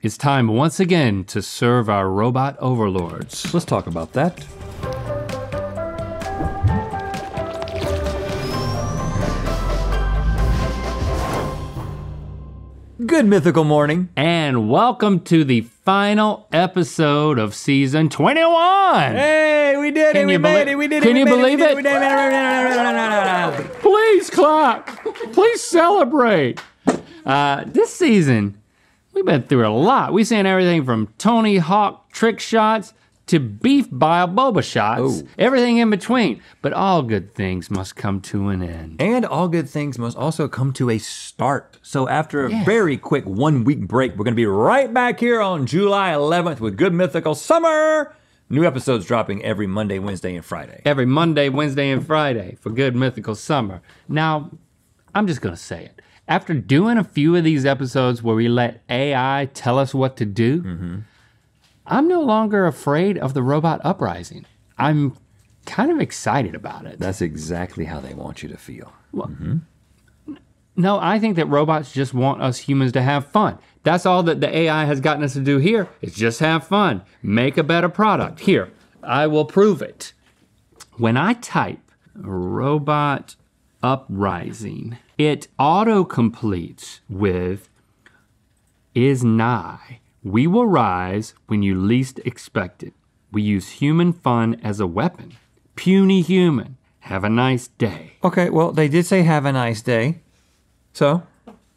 It's time once again to serve our robot overlords. Let's talk about that. Good Mythical Morning. And welcome to the final episode of season 21. Hey, we did it, we made it, we did it. Can you believe it? Please clap, please celebrate. This season, we've been through a lot. We've seen everything from Tony Hawk trick shots to beef bile boba shots, everything in between. But all good things must come to an end. And all good things must also come to a start. So after a very quick 1 week break, we're gonna be right back here on July 11th with Good Mythical Summer. New episodes dropping every Monday, Wednesday, and Friday. Every Monday, Wednesday, and Friday for Good Mythical Summer. Now, I'm just gonna say it. After doing a few of these episodes where we let AI tell us what to do, I'm no longer afraid of the robot uprising. I'm kind of excited about it. That's exactly how they want you to feel. Well, no, I think that robots just want us humans to have fun. That's all that the AI has gotten us to do here, is just have fun, make a better product. Here, I will prove it. When I type robot uprising, it auto-completes with is nigh. We will rise when you least expect it. We use human fun as a weapon. Puny human, have a nice day. Okay, well, they did say have a nice day. So,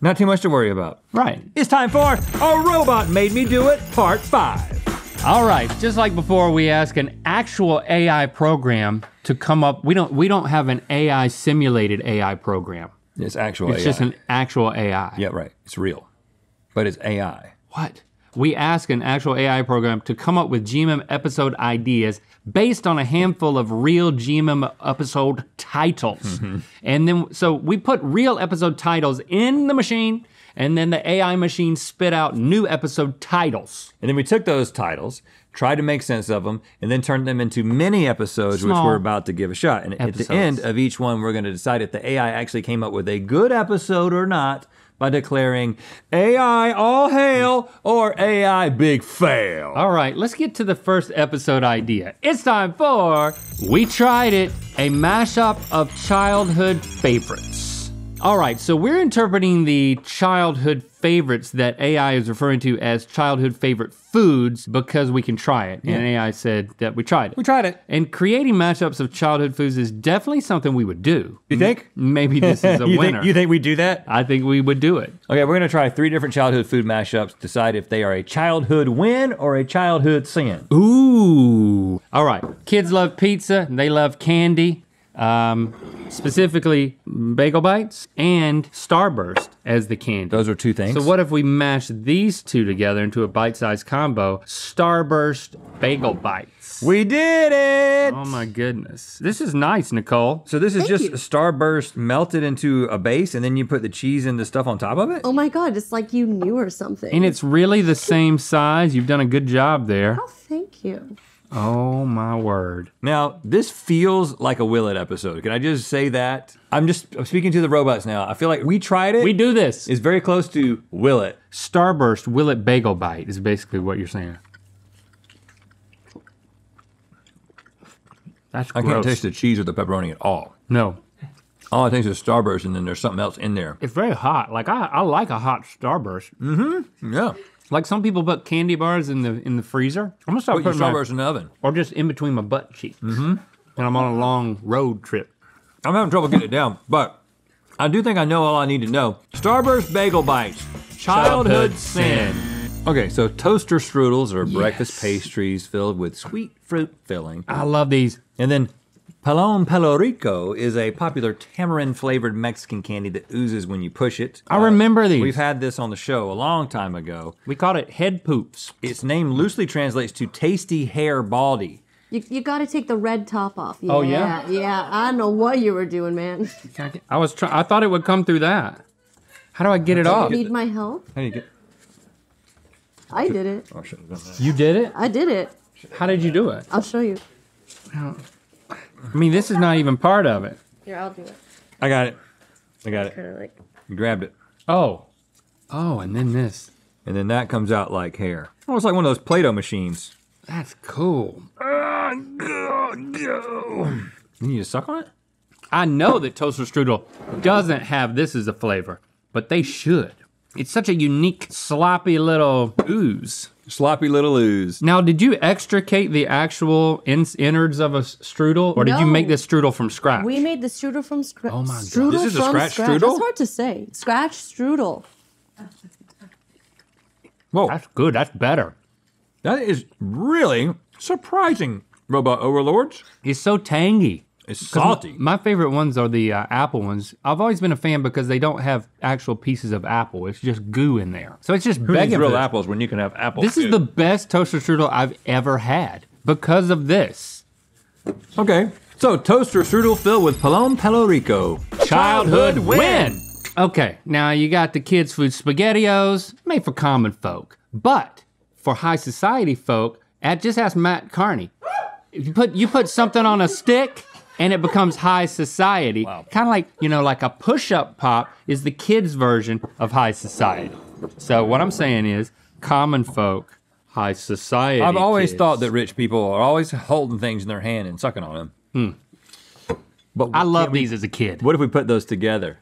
not too much to worry about. Right. It's time for A Robot Made Me Do It, Part 5. All right, just like before, we ask an actual AI program to come up. We don't have an AI simulated AI program. It's actual AI. It's just an actual AI. Yeah, right, it's real, but it's AI. What? We ask an actual AI program to come up with GMM episode ideas based on a handful of real GMM episode titles. And then, so we put real episode titles in the machine, and then the AI machine spit out new episode titles. And then we took those titles, tried to make sense of them, and then turned them into mini episodes, which we're about to give a shot. And at the end of each one, we're gonna decide if the AI actually came up with a good episode or not by declaring AI all hail or AI big fail. All right, let's get to the first episode idea. It's time for We Tried It, a mashup of childhood favorites. All right, so we're interpreting the childhood favorites that AI is referring to as childhood favorite foods because we can try it, and AI said that we tried it. We tried it. And creating mashups of childhood foods is definitely something we would do. You think? Maybe this is a winner. You think we'd do that? I think we would do it. Okay, we're gonna try 3 different childhood food mashups, decide if they are a childhood win or a childhood sin. Ooh. All right, kids love pizza, they love candy. Specifically Bagel Bites and Starburst as the candy. Those are 2 things. So what if we mash these 2 together into a bite-sized combo? Starburst, Bagel Bites. We did it! Oh my goodness. This is nice, Nicole. So this is just Starburst melted into a base and then you put the cheese and the stuff on top of it? Oh my God, it's like you knew or something. And it's really the same size. You've done a good job there. Oh, thank you. Oh my word. Now, this feels like a Will It episode. Can I just say that? I'm speaking to the robots now. I feel like We Tried It. We do this. It's very close to Will It. Starburst Will It Bagel Bite is basically what you're saying. That's gross. I can't taste the cheese or the pepperoni at all. No. All I taste is Starburst and then there's something else in there. It's very hot. Like I like a hot Starburst. Mm-hmm, yeah. Like some people put candy bars in the freezer. I'm gonna start putting Starburst in the oven. Or just in between my butt cheeks. And I'm on a long road trip. I'm having trouble getting it down, but I do think I know all I need to know. Starburst Bagel Bites, childhood sin. Okay, so toaster strudels are breakfast pastries filled with sweet fruit filling. I love these. And then Pelón Pelo Rico is a popular tamarind-flavored Mexican candy that oozes when you push it. I remember these. We've had this on the show a long time ago. We called it head poops. Its name loosely translates to tasty hair baldy. You gotta take the red top off. Yeah, oh yeah? Yeah, I know what you were doing, man. I thought it would come through that. How do I get it off? Do you need my help? How do you get? I did it. Oh, I should've done that. You did it? I did it. How did you do it? I'll show you. I mean, this is not even part of it. Here, I'll do it. I got it. I got it. Like... You grabbed it. Oh. Oh, and then this. And then that comes out like hair. Almost like one of those Play-Doh machines. That's cool. You need to suck on it? I know that Toaster Strudel doesn't have this as a flavor, but they should. It's such a unique, sloppy little ooze. Sloppy little ooze. Now, did you extricate the actual innards of a strudel, or did you make this strudel from scratch? We made the strudel from scratch. Oh my God. This is a scratch strudel? It's hard to say. Scratch strudel. Whoa. That's good, that's better. That is really surprising, Robot Overlords. It's so tangy. It's salty. My favorite ones are the apple ones. I've always been a fan because they don't have actual pieces of apple. It's just goo in there. So it's just begging for real apples when you can have apples. This is the best Toaster Strudel I've ever had because of this. Okay, so Toaster Strudel filled with Pelón Pelo Rico. Childhood win! Okay, now you got the kids' food Spaghettios, made for common folk. But for high society folk, just ask Matt Carney. You put something on a stick, and it becomes high society. Wow. Kind of like, you know, like a push-up pop is the kids' version of high society. So what I'm saying is, common folk, high society I've always thought that rich people are always holding things in their hand and sucking on them. Hmm. But I loved these as a kid. What if we put those together?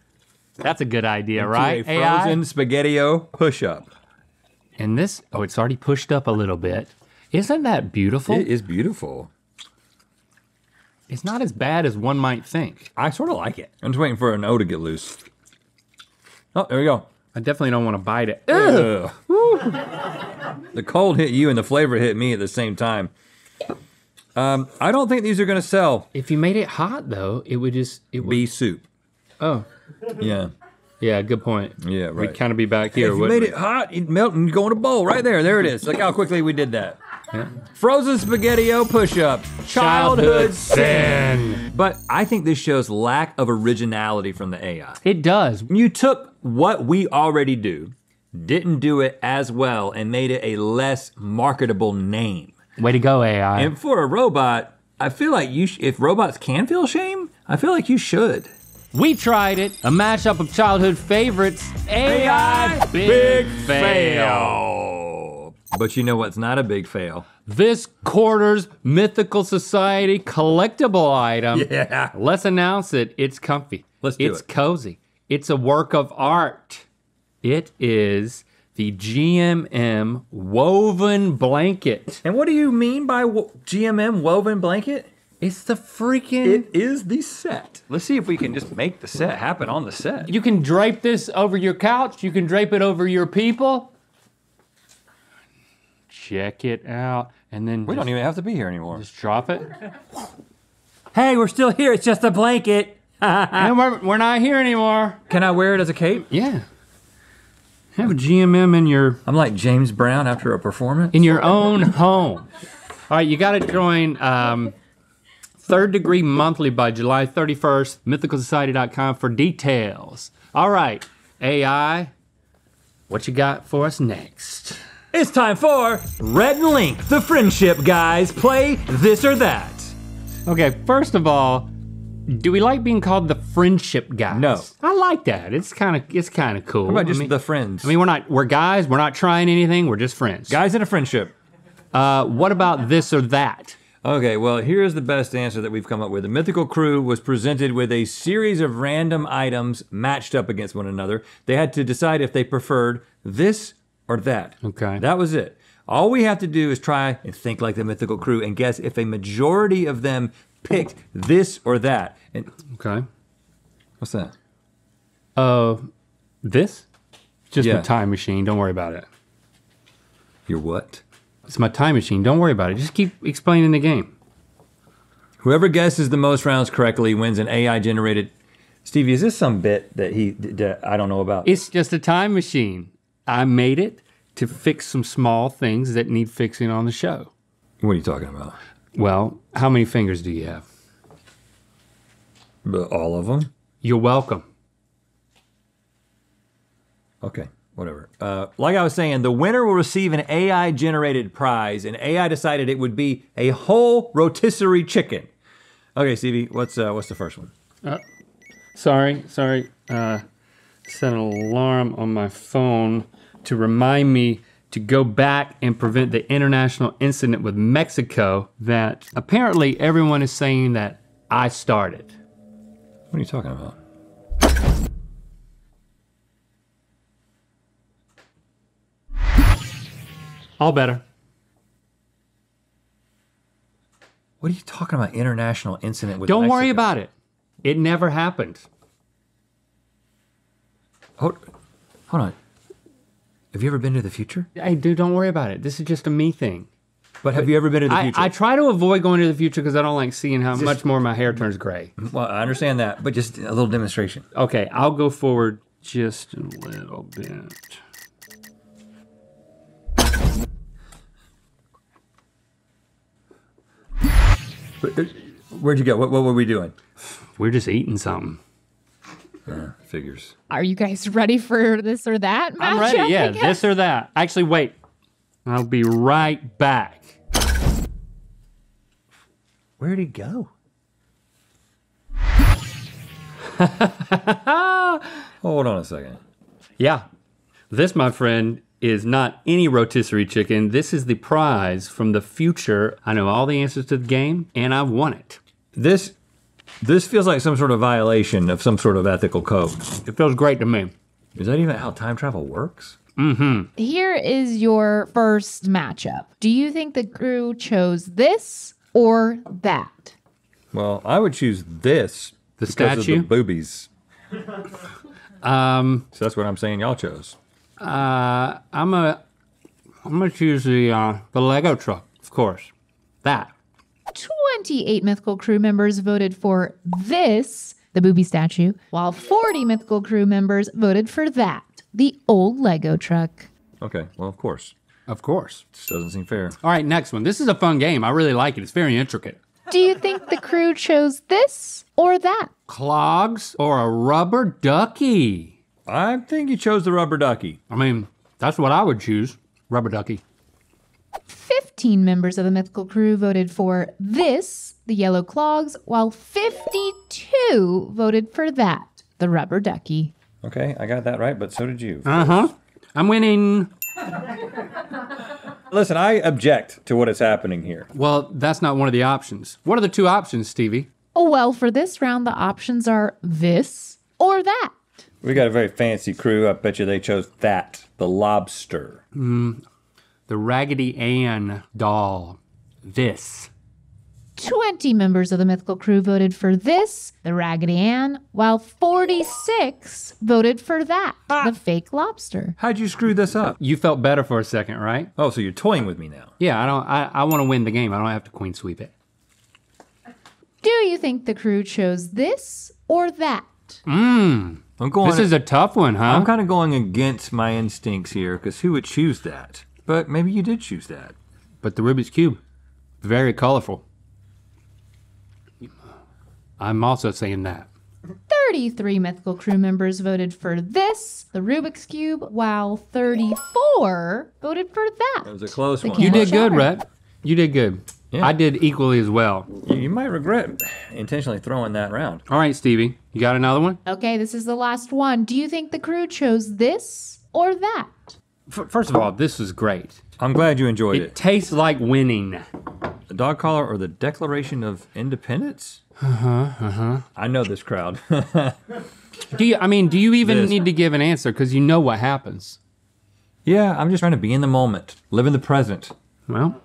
That's a good idea, right? A frozen Spaghettio push-up. And this, oh, it's already pushed up a little bit. Isn't that beautiful? It is beautiful. It's not as bad as one might think. I sort of like it. I'm just waiting for an O to get loose. Oh, there we go. I definitely don't want to bite it. Ugh. The cold hit you and the flavor hit me at the same time. I don't think these are gonna sell. If you made it hot though, it would just, be soup. Oh. Yeah. Yeah, good point. Yeah, right. We'd kind of be back here, wouldn't we? If you made it hot, it'd melt and go in a bowl right there. There it is. Look how quickly we did that. Yeah. Frozen Spaghettio push-up, childhood sin. But I think this shows lack of originality from the AI. It does. You took what we already do, didn't do it as well, and made it a less marketable name. Way to go, AI. And for a robot, I feel like you, if robots can feel shame, I feel like you should. We tried it, a mashup of childhood favorites, AI Big Fail. But you know what's not a big fail? This quarter's Mythical Society collectible item. Yeah. Let's announce it, it's comfy. Let's do it. It's cozy. It's a work of art. It is the GMM woven blanket. And what do you mean by GMM woven blanket? It's the freaking... It is the set. Let's see if we can just make the set happen on the set. You can drape this over your couch. You can drape it over your people. Check it out, and then we don't even have to be here anymore. Just drop it. Hey, we're still here, it's just a blanket. And we're not here anymore. Can I wear it as a cape? Yeah. Have a GMM in your... I'm like James Brown after a performance. In your own home. All right, you gotta join Third Degree Monthly by July 31st, mythicalsociety.com for details. All right, AI, what you got for us next? It's time for Rhett and Link, the friendship guys play this or that. Okay, first of all, do we like being called the friendship guys? No. I like that, it's kind of cool. How about just the friends? I mean, we're guys, we're not trying anything, we're just friends. Guys in a friendship. What about this or that? Okay, well, here's the best answer that we've come up with. The Mythical Crew was presented with a series of random items matched up against one another. They had to decide if they preferred this or that. Okay. That was it. All we have to do is try and think like the Mythical Crew and guess if a majority of them picked this or that. And okay. What's that? This? Just my time machine, don't worry about it. Your what? It's my time machine, don't worry about it. Just keep explaining the game. Whoever guesses the most rounds correctly wins an AI-generated... Stevie, is this some bit that he, I don't know about? It's just a time machine. I made it to fix some small things that need fixing on the show. What are you talking about? Well, how many fingers do you have? All of them. You're welcome. Okay, whatever. Like I was saying, the winner will receive an AI-generated prize, and AI decided it would be a whole rotisserie chicken. Okay, Stevie, what's the first one? Sorry, set an alarm on my phone to remind me to go back and prevent the international incident with Mexico that apparently everyone is saying that I started. What are you talking about? All better. What are you talking about, international incident with Mexico? Don't worry about it. It never happened. Hold on. Have you ever been to the future? Hey, dude, don't worry about it. This is just a me thing. But have you ever been to the future? I try to avoid going to the future because I don't like seeing how much more my hair turns gray. Well, I understand that, but just a little demonstration. Okay, I'll go forward just a little bit. Where'd you go? What were we doing? We're just eating something. Figures. Are you guys ready for this or that matchup? I'm ready, yeah, this or that. Actually, wait. I'll be right back. Where'd he go? Hold on a second. Yeah. This, my friend, is not any rotisserie chicken. This is the prize from the future. I know all the answers to the game, and I've won it. This feels like some sort of violation of some sort of ethical code. It feels great to me. Is that even how time travel works? Mm-hmm. Here is your first matchup. Do you think the crew chose this or that? Well, I would choose this. The statue? Of the boobies. So that's what I'm saying y'all chose. I'm gonna choose the Lego truck, of course. That. 28 mythical crew members voted for this, the booby statue, while 40 mythical crew members voted for that, the old Lego truck. Okay, well, of course. Of course. Just doesn't seem fair. All right, next one. This is a fun game. I really like it. It's very intricate. Do you think the crew chose this or that? Clogs or a rubber ducky? I think you chose the rubber ducky. I mean, that's what I would choose, rubber ducky. 15 members of the mythical crew voted for this, the yellow clogs, while 52 voted for that, the rubber ducky. Okay, I got that right, but so did you. Uh-huh. I'm winning. Listen, I object to what is happening here. Well, that's not one of the options. What are the two options, Stevie? Oh, well, for this round, the options are this or that. We got a very fancy crew. I bet you they chose that, the lobster. The Raggedy Ann doll, this. 20 members of the mythical crew voted for this, the Raggedy Ann, while 46 voted for that, the fake lobster. How'd you screw this up? You felt better for a second, right? Oh, so you're toying with me now. Yeah, I want to win the game. I don't have to queen sweep it. Do you think the crew chose this or that? This is a tough one, huh? I'm kind of going against my instincts here, because who would choose that? But maybe you did choose that. But the Rubik's Cube, very colorful. I'm also saying that. 33 mythical crew members voted for this, the Rubik's Cube, while 34 voted for that. That was a close one. You did good, Rhett. You did good. Yeah. I did equally as well. You might regret intentionally throwing that round. All right, Stevie, you got another one? Okay, this is the last one. Do you think the crew chose this or that? First of all, this was great. I'm glad you enjoyed it. It tastes like winning. The dog collar or the Declaration of Independence? I know this crowd. do you even need to give an answer? Because you know what happens. Yeah, I'm just trying to be in the moment, live in the present. Well,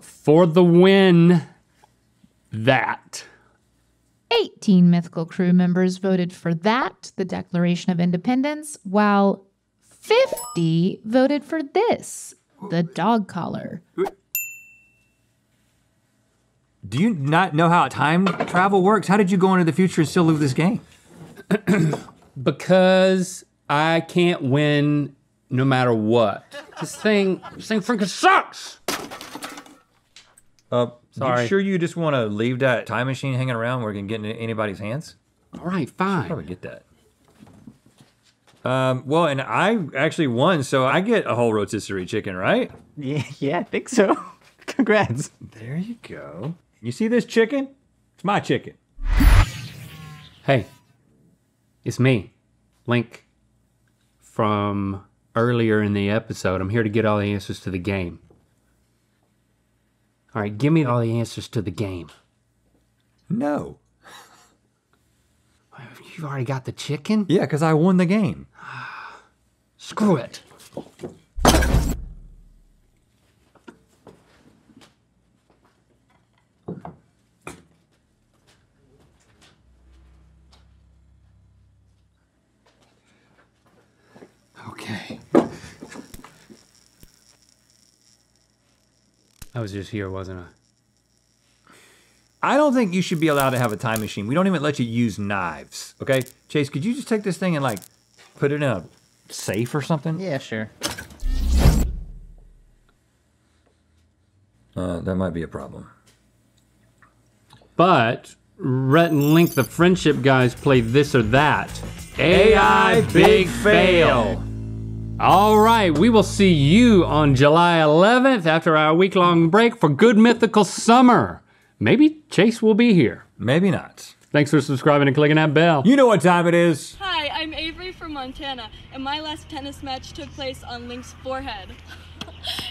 for the win, that. 18 mythical crew members voted for that, the Declaration of Independence, while 50 voted for this, the dog collar. Do you not know how time travel works? How did you go into the future and still lose this game? Because I can't win no matter what. This thing freaking sucks! Sorry. You sure you just want to leave that time machine hanging around where it can get into anybody's hands? All right, fine. I'll probably get that. Well, and I actually won, so I get a whole rotisserie chicken, right? Yeah, I think so. Congrats. There you go. You see this chicken? It's my chicken. Hey, it's me, Link, from earlier in the episode. I'm here to get all the answers to the game. All right, give me all the answers to the game. No. You've already got the chicken? Yeah, because I won the game. Screw it. Okay. I was just here, wasn't I? I don't think you should be allowed to have a time machine. We don't even let you use knives, okay? Chase, could you just take this thing and like, put it in a safe or something? Yeah, sure. That might be a problem. But, Rhett and Link, the friendship guys, play this or that. AI Big Fail. All right, we will see you on July 11th after our week-long break for Good Mythical Summer. Maybe Chase will be here. Maybe not. Thanks for subscribing and clicking that bell. You know what time it is. Hi, I'm Avery from Montana, and my last tennis match took place on Link's forehead.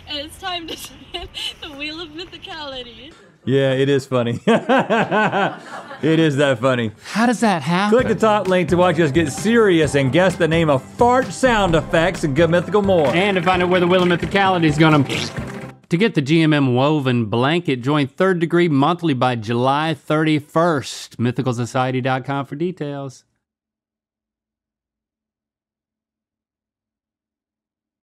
And it's time to spin the Wheel of Mythicality. Yeah, it is funny. It is that funny. How does that happen? Click the top link to watch us get serious and guess the name of fart sound effects and Good Mythical more. And to find out where the Wheel of Mythicality is gonna... To get the GMM woven blanket, join Third Degree Monthly by July 31st. MythicalSociety.com for details.